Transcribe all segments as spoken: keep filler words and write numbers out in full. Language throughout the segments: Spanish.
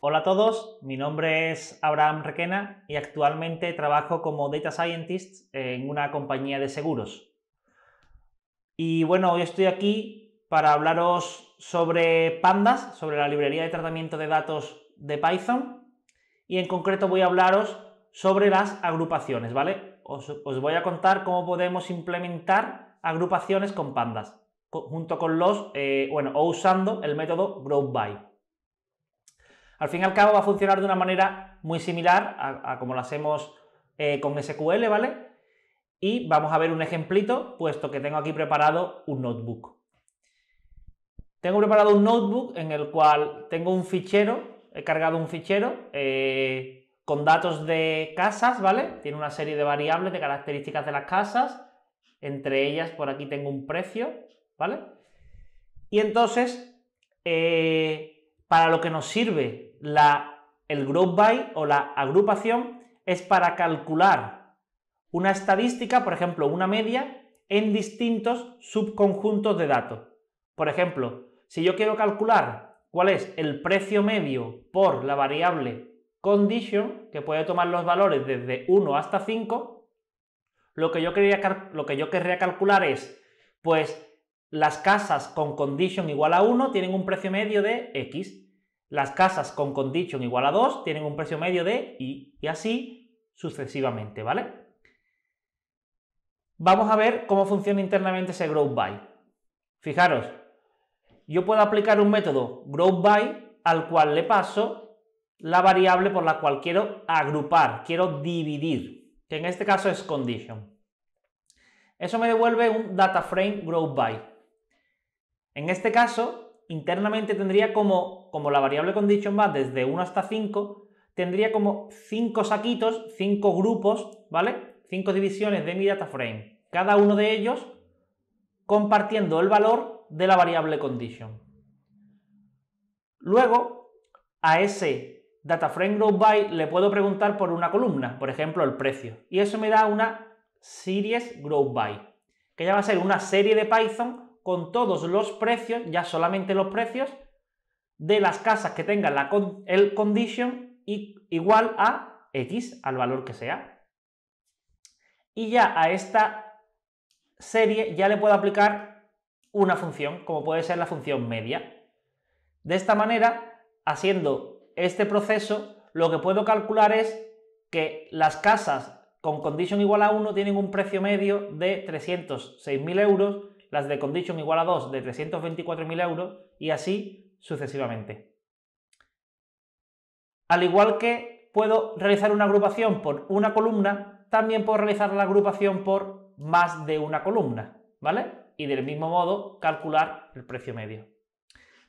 Hola a todos, mi nombre es Abraham Requena y actualmente trabajo como Data Scientist en una compañía de seguros. Y bueno, hoy estoy aquí para hablaros sobre Pandas, sobre la librería de tratamiento de datos de Python, y en concreto voy a hablaros sobre las agrupaciones, ¿vale? Os, os voy a contar cómo podemos implementar agrupaciones con Pandas, junto con los, eh, bueno, o usando el método groupby. Al fin y al cabo va a funcionar de una manera muy similar a, a como lo hacemos eh, con S Q L, ¿vale? Y vamos a ver un ejemplito, puesto que tengo aquí preparado un notebook. Tengo preparado un notebook en el cual tengo un fichero, he cargado un fichero eh, con datos de casas, ¿vale? Tiene una serie de variables, de características de las casas, entre ellas por aquí tengo un precio, ¿vale? Y entonces, eh, para lo que nos sirve La, el groupby o la agrupación es para calcular una estadística, por ejemplo, una media, en distintos subconjuntos de datos. Por ejemplo, si yo quiero calcular cuál es el precio medio por la variable condition, que puede tomar los valores desde uno hasta cinco, lo que yo querría, lo que yo querría calcular es, pues, las casas con condition igual a uno tienen un precio medio de X. Las casas con condition igual a dos tienen un precio medio de Y, y así sucesivamente, ¿vale? Vamos a ver cómo funciona internamente ese groupby. Fijaros, yo puedo aplicar un método groupby al cual le paso la variable por la cual quiero agrupar, quiero dividir, que en este caso es condition. Eso me devuelve un data frame groupby. En este caso, internamente tendría como, como la variable condition va desde uno hasta cinco, tendría como cinco saquitos, cinco grupos, ¿vale? cinco divisiones de mi data frame, cada uno de ellos compartiendo el valor de la variable condition. Luego, a ese data frame groupby le puedo preguntar por una columna, por ejemplo, el precio. Y eso me da una series groupby, que ya va a ser una serie de Python con todos los precios, ya solamente los precios, de las casas que tengan la con, el condition y, igual a X, al valor que sea. Y ya a esta serie ya le puedo aplicar una función, como puede ser la función media. De esta manera, haciendo este proceso, lo que puedo calcular es que las casas con condition igual a uno tienen un precio medio de trescientos seis mil euros, las de condition igual a dos de trescientos veinticuatro mil euros y así sucesivamente. Al igual que puedo realizar una agrupación por una columna, también puedo realizar la agrupación por más de una columna, ¿vale? Y del mismo modo calcular el precio medio.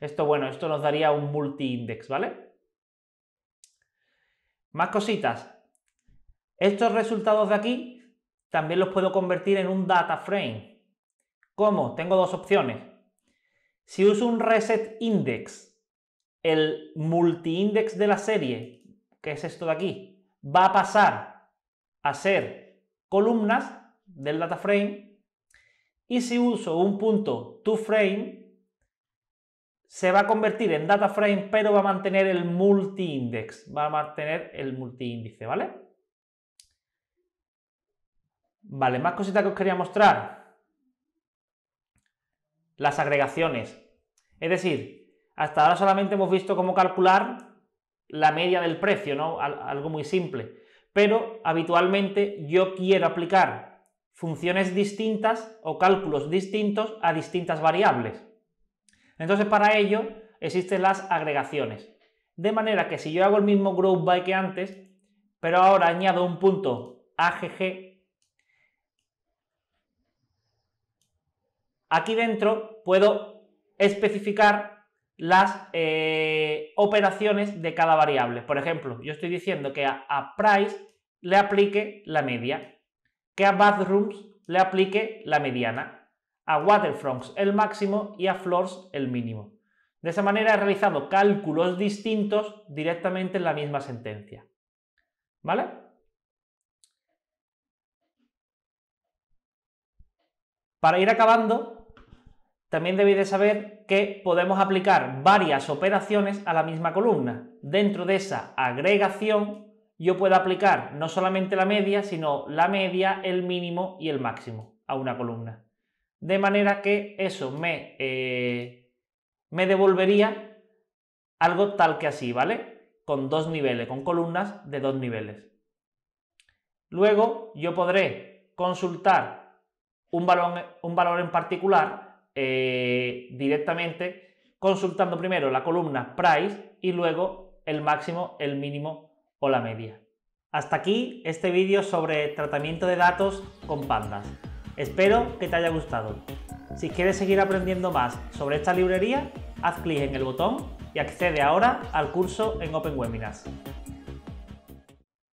Esto, bueno, esto nos daría un multi-index, ¿vale? Más cositas. Estos resultados de aquí también los puedo convertir en un data frame. ¿Cómo? Tengo dos opciones. Si uso un reset index, el multi-index de la serie, que es esto de aquí, va a pasar a ser columnas del data frame. Y si uso un punto toFrame, se va a convertir en data frame, pero va a mantener el multi-index, va a mantener el multi-índice, ¿vale? Vale, más cositas que os quería mostrar. Las agregaciones. Es decir, hasta ahora solamente hemos visto cómo calcular la media del precio, ¿no? Algo muy simple. Pero habitualmente yo quiero aplicar funciones distintas o cálculos distintos a distintas variables. Entonces, para ello existen las agregaciones. De manera que si yo hago el mismo groupby que antes, pero ahora añado un punto A G G, aquí dentro puedo especificar las eh, operaciones de cada variable. Por ejemplo, yo estoy diciendo que a, a price le aplique la media, que a bathrooms le aplique la mediana, a waterfronts el máximo y a floors el mínimo. De esa manera he realizado cálculos distintos directamente en la misma sentencia, ¿vale? Para ir acabando, También debéis de saber que podemos aplicar varias operaciones a la misma columna. Dentro de esa agregación yo puedo aplicar no solamente la media, sino la media, el mínimo y el máximo a una columna. De manera que eso me, eh, me devolvería algo tal que así, ¿vale? Con dos niveles, con columnas de dos niveles. Luego yo podré consultar un valor, un valor en particular Eh, directamente consultando primero la columna price y luego el máximo, el mínimo o la media. Hasta aquí este vídeo sobre tratamiento de datos con Pandas. Espero que te haya gustado. Si quieres seguir aprendiendo más sobre esta librería, haz clic en el botón y accede ahora al curso en Open Webinars.